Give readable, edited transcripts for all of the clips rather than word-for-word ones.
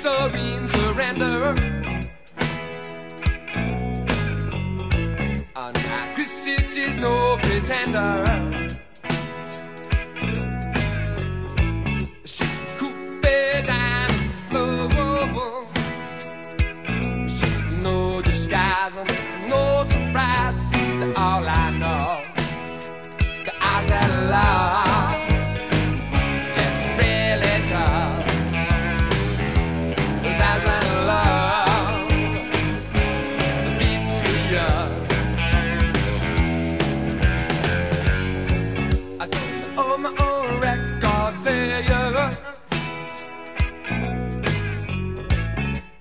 serene surrender. A narcissist is no pretender. She's cooped and lovable. She's no disguise and no surprise. That's all I know. The eyes that love.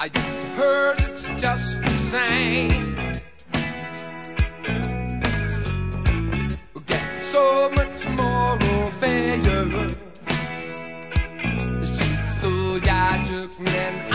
I used to hurt, it's just the same. We get so much more failure. She's so yeah, took me.